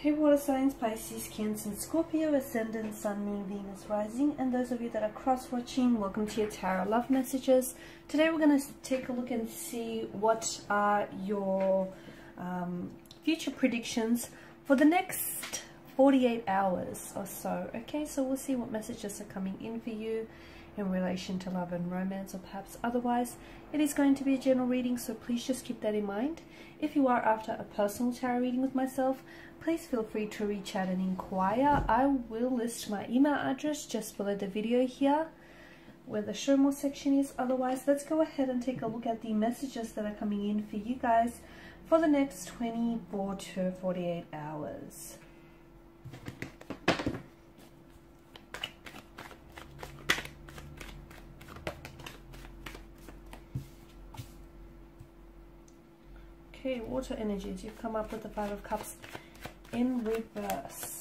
Hey water signs, Pisces, Cancer, Scorpio, Ascendant, Sun, Moon, Venus, Rising, and those of you that are cross-watching, welcome to your Tarot Love Messages. Today we're going to take a look and see what are your future predictions for the next 48 hours or so. Okay, so we'll see what messages are coming in for you in relation to love and romance, or perhaps otherwise. It is going to be a general reading, so please just keep that in mind. If you are after a personal tarot reading with myself, please feel free to reach out and inquire. I will list my email address just below the video here, where the show more section is. Otherwise, let's go ahead and take a look at the messages that are coming in for you guys for the next 24 to 48 hours. Okay, water energies, you've come up with the Five of Cups in reverse.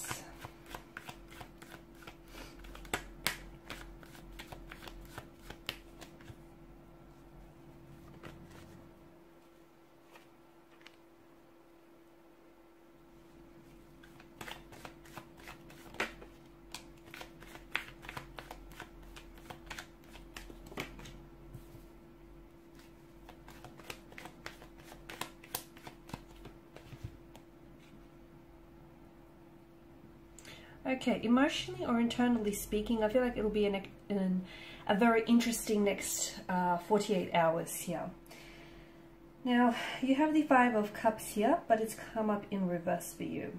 Okay, emotionally or internally speaking, I feel like it'll be a very interesting next 48 hours here. Now, you have the Five of Cups here, but it's come up in reverse for you.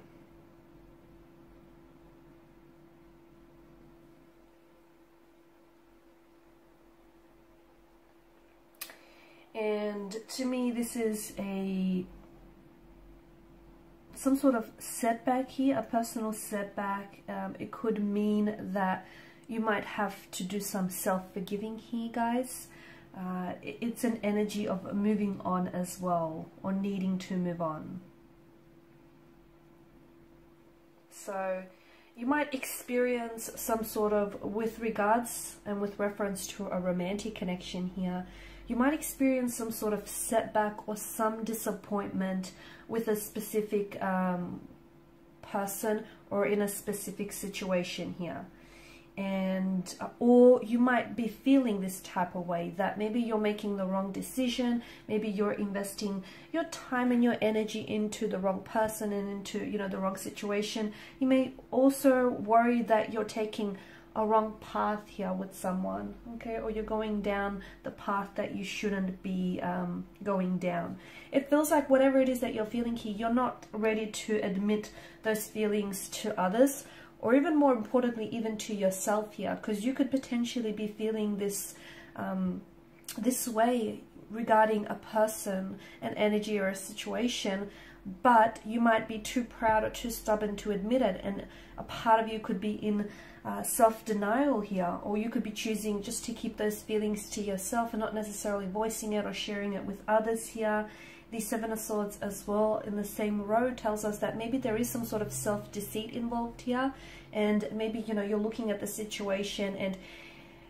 And to me, this is some sort of setback here, a personal setback. It could mean that you might have to do some self-forgiving here, guys. It's an energy of moving on as well, or needing to move on. So you might experience some sort of, with regards and with reference to a romantic connection here, you might experience some sort of setback or some disappointment with a specific person or in a specific situation here. And or you might be feeling this type of way, that maybe you're making the wrong decision, maybe you're investing your time and your energy into the wrong person and into, you know, the wrong situation. You may also worry that you're taking a wrong path here with someone, okay, or you're going down the path that you shouldn't be going down. It feels like whatever it is that you're feeling here, you're not ready to admit those feelings to others, or even more importantly, even to yourself here, because you could potentially be feeling this this way regarding a person, an energy, or a situation, but you might be too proud or too stubborn to admit it, and a part of you could be in self-denial here, or you could be choosing just to keep those feelings to yourself and not necessarily voicing it or sharing it with others here. The Seven of Swords as well in the same row tells us that maybe there is some sort of self-deceit involved here, and maybe, you know, you're looking at the situation and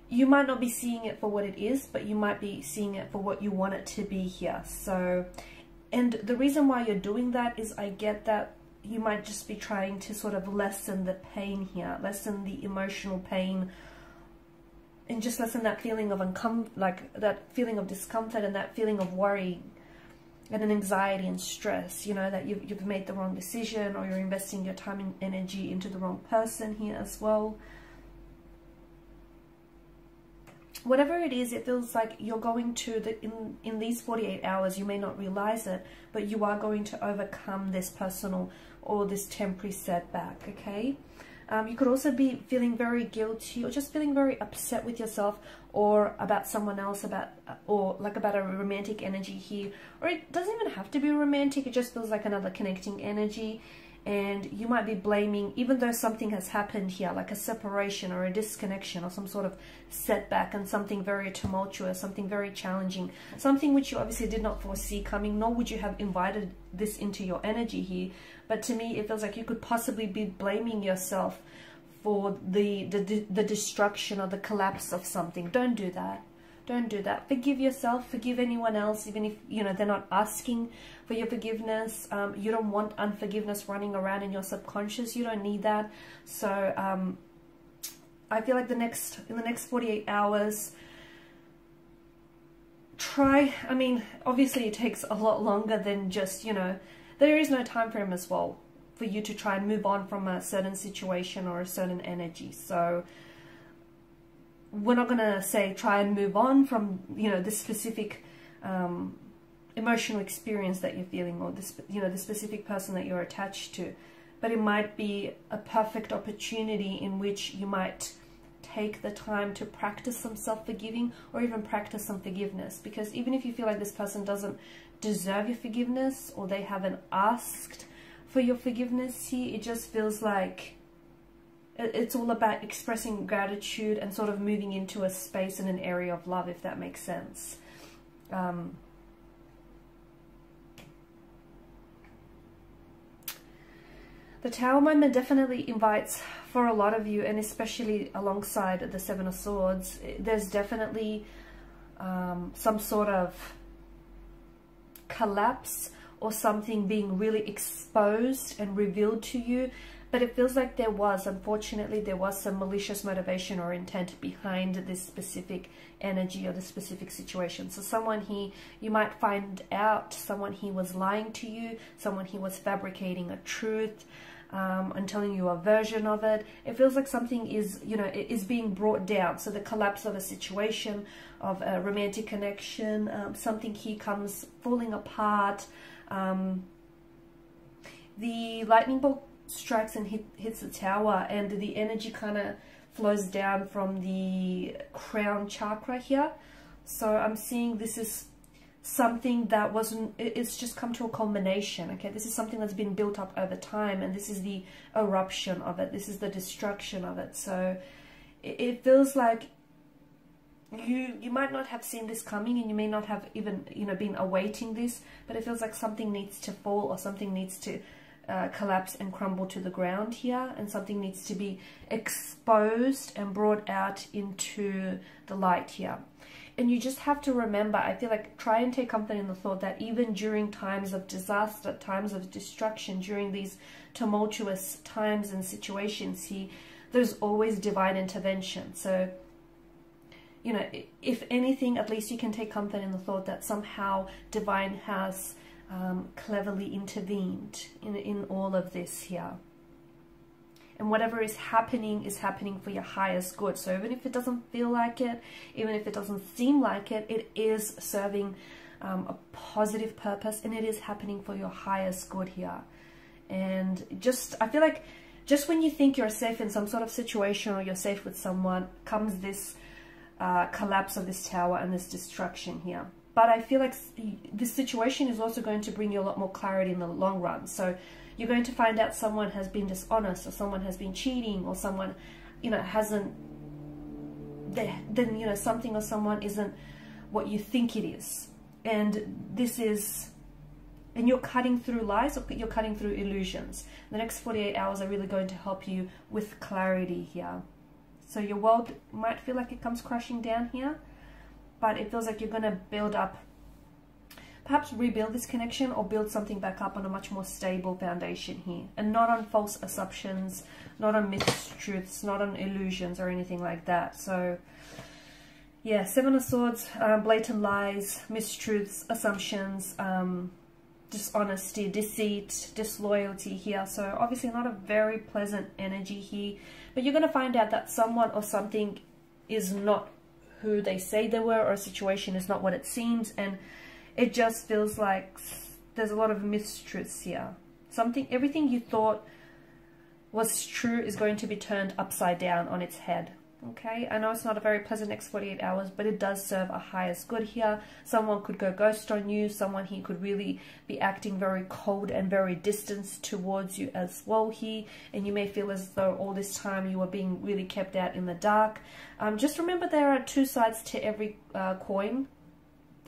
you might not be seeing it for what it is, but you might be seeing it for what you want it to be here. So, and the reason why you're doing that is, I get that you might just be trying to sort of lessen the pain here, lessen the emotional pain, and just lessen that feeling of discomfort and that feeling of worry and an anxiety and stress, you know, that you've made the wrong decision, or you're investing your time and energy into the wrong person here as well. Whatever it is, it feels like you're going to, in these 48 hours, you may not realize it, but you are going to overcome this personal or this temporary setback, okay? You could also be feeling very guilty, or just feeling very upset with yourself, or about someone else, about a romantic energy here. Or it doesn't even have to be romantic, it just feels like another connecting energy. And you might be blaming, even though something has happened here, like a separation or a disconnection or some sort of setback, and something very tumultuous, something very challenging, something which you obviously did not foresee coming, nor would you have invited this into your energy here. But to me, it feels like you could possibly be blaming yourself for the destruction or the collapse of something. Don't do that. Don't do that. Forgive yourself, forgive anyone else, even if, you know, they're not asking for your forgiveness. You don't want unforgiveness running around in your subconscious. You don't need that. So I feel like in the next 48 hours, try, I mean, obviously it takes a lot longer than just, you know, there is no time frame as well for you to try and move on from a certain situation or a certain energy. So we're not going to say try and move on from, you know, this specific emotional experience that you're feeling, or this, you know, the specific person that you're attached to. But it might be a perfect opportunity in which you might take the time to practice some self-forgiving, or even practice some forgiveness. Because even if you feel like this person doesn't deserve your forgiveness, or they haven't asked for your forgiveness here, it just feels like it's all about expressing gratitude and sort of moving into a space and an area of love, if that makes sense. The Tower moment definitely invites, for a lot of you, and especially alongside the Seven of Swords, there's definitely some sort of collapse or something being really exposed and revealed to you. But it feels like there was, unfortunately, there was some malicious motivation or intent behind this specific energy or this specific situation. So someone here, you might find out, someone here was lying to you, someone here was fabricating a truth and telling you a version of it. It feels like something is, you know, it is being brought down. So the collapse of a situation, of a romantic connection, something here comes falling apart. The lightning bolt strikes and hits the tower, and the energy kind of flows down from the crown chakra here. So I'm seeing this is something that wasn't, it's just come to a culmination. Okay, this is something that's been built up over time, and this is the eruption of it, this is the destruction of it. So it feels like you might not have seen this coming, and you may not have even, you know, been awaiting this, but it feels like something needs to fall, or something needs to collapse and crumble to the ground here, and something needs to be exposed and brought out into the light here. And you just have to remember, I feel like, try and take comfort in the thought that even during times of disaster, times of destruction, during these tumultuous times and situations here, there's always divine intervention. So, you know, if anything, at least you can take comfort in the thought that somehow divine has cleverly intervened in all of this here. And whatever is happening for your highest good. So even if it doesn't feel like it, even if it doesn't seem like it, it is serving a positive purpose, and it is happening for your highest good here. And just, I feel like just when you think you're safe in some sort of situation, or you're safe with someone, comes this collapse of this tower and this destruction here. But I feel like this situation is also going to bring you a lot more clarity in the long run. So you're going to find out someone has been dishonest, or someone has been cheating, or someone, you know, hasn't, then, you know, something or someone isn't what you think it is. And this is, and you're cutting through lies, or you're cutting through illusions. The next 48 hours are really going to help you with clarity here. So your world might feel like it comes crashing down here, but it feels like you're going to build up, perhaps rebuild this connection, or build something back up on a much more stable foundation here. And not on false assumptions, not on mistruths, not on illusions or anything like that. So yeah, Seven of Swords, blatant lies, mistruths, assumptions, dishonesty, deceit, disloyalty here. So obviously not a very pleasant energy here, but you're going to find out that someone or something is not who they say they were, or a situation is not what it seems. And it just feels like there's a lot of mistruths here. Something, everything you thought was true is going to be turned upside down on its head. Okay, I know it's not a very pleasant next 48 hours, but it does serve a highest good here. Someone could go ghost on you, someone here could really be acting very cold and very distant towards you as well here, and you may feel as though all this time you were being really kept out in the dark. Just remember, there are two sides to every coin,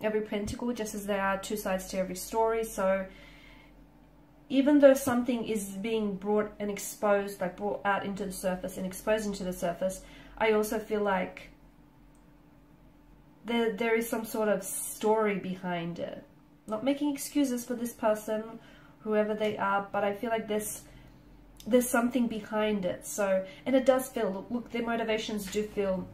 every pentacle, just as there are two sides to every story. So even though something is being brought and exposed, like brought out into the surface and exposed into the surface, I also feel like there is some sort of story behind it. Not making excuses for this person, whoever they are, but I feel like there's something behind it. So, and it does feel, look, their motivations do feel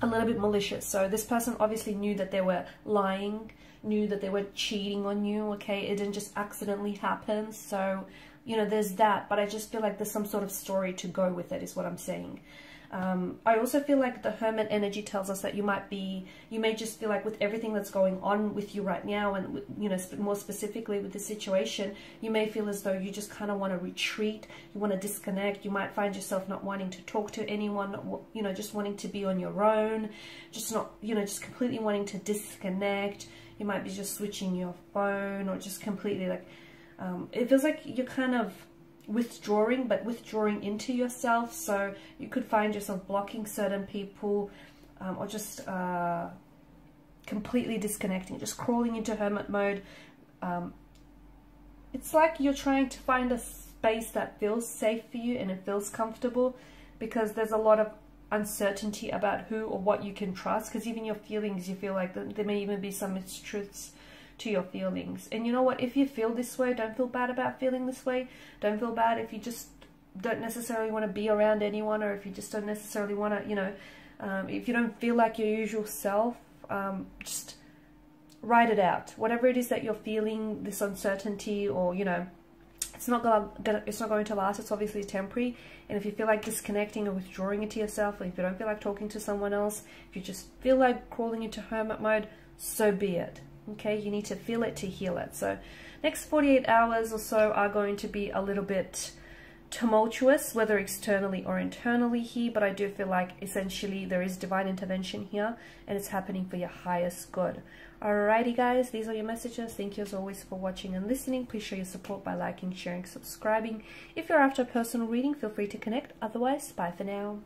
a little bit malicious. So this person obviously knew that they were lying, knew that they were cheating on you, okay? It didn't just accidentally happen. So, you know, there's that, but I just feel like there's some sort of story to go with it is what I'm saying. I also feel like the Hermit energy tells us that you may just feel like with everything that's going on with you right now, and, you know, more specifically with the situation, you may feel as though you just kind of want to retreat, you want to disconnect, you might find yourself not wanting to talk to anyone, you know, just wanting to be on your own, just not, you know, just completely wanting to disconnect. You might be just switching your phone or just completely like, it feels like you're kind of withdrawing, but withdrawing into yourself. So you could find yourself blocking certain people, or just completely disconnecting, just crawling into hermit mode. It's like you're trying to find a space that feels safe for you and it feels comfortable, because there's a lot of uncertainty about who or what you can trust, because even your feelings, you feel like there may even be some mistruths to your feelings. And you know what, if you feel this way, don't feel bad about feeling this way. Don't feel bad if you just don't necessarily want to be around anyone, or if you just don't necessarily want to, you know, if you don't feel like your usual self, just write it out, whatever it is that you're feeling, this uncertainty, or, you know, it's not going to last. It's obviously temporary. And if you feel like disconnecting or withdrawing into yourself, or if you don't feel like talking to someone else, if you just feel like crawling into hermit mode, so be it. Okay, you need to feel it to heal it. So next 48 hours or so are going to be a little bit tumultuous, whether externally or internally here, but I do feel like essentially there is divine intervention here, and it's happening for your highest good. Alrighty guys, these are your messages. Thank you as always for watching and listening. Please show your support by liking, sharing, subscribing. If you're after a personal reading, feel free to connect. Otherwise, bye for now.